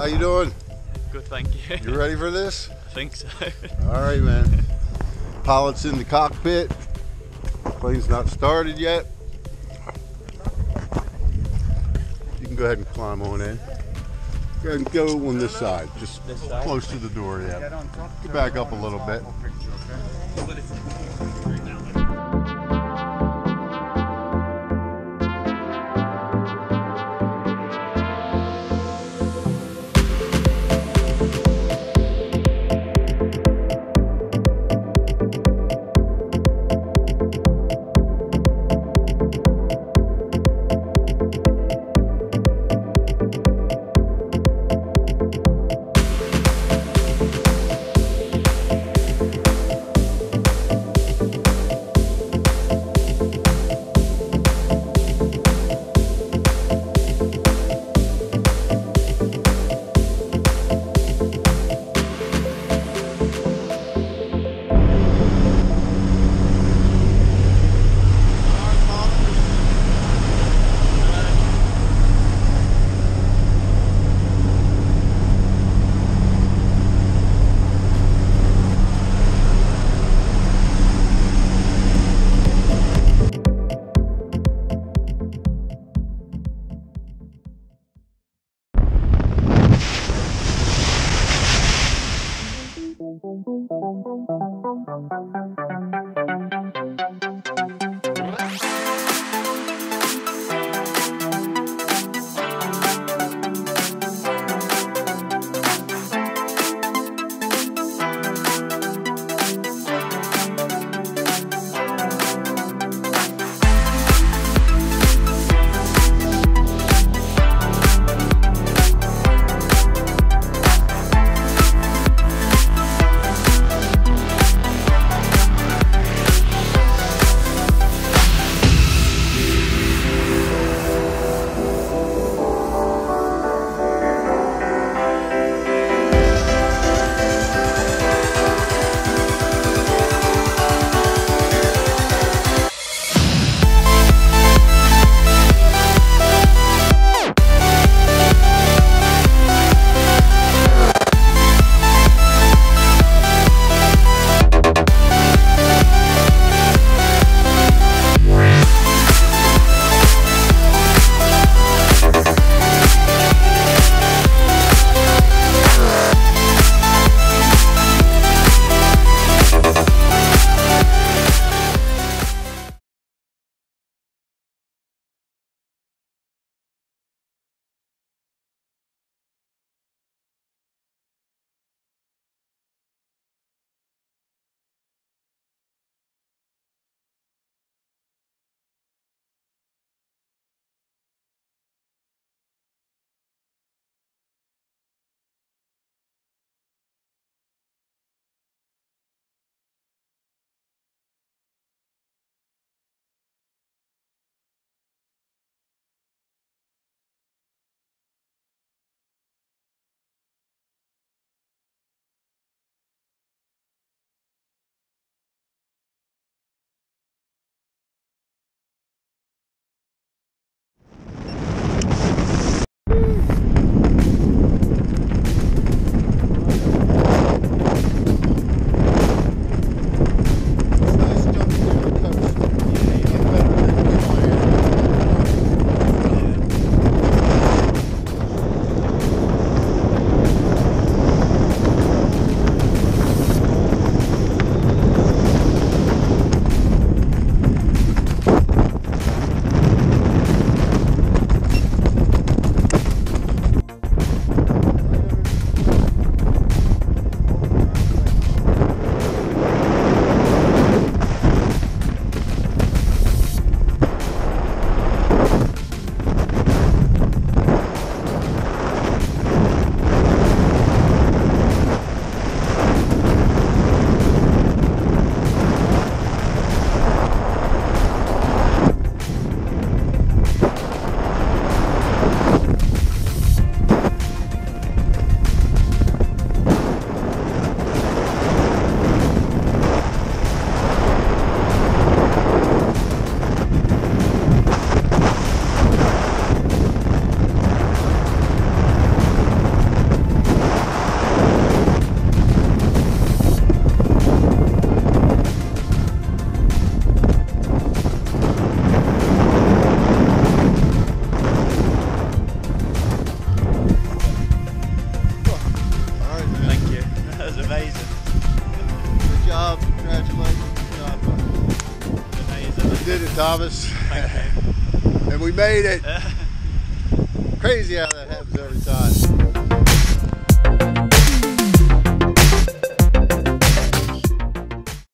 How you doing? Good, thank you. You ready for this? I think so. All right, man. Pilot's in the cockpit. Plane's not started yet. You can go ahead and climb on in. Go ahead and go on this side, just this side? Close to the door, yeah. Get back up a little bit. was amazing. Good job, congratulations. Good job, buddy. Amazing. You did it, Thomas. Thank you. And we made it. Crazy how that happens every time.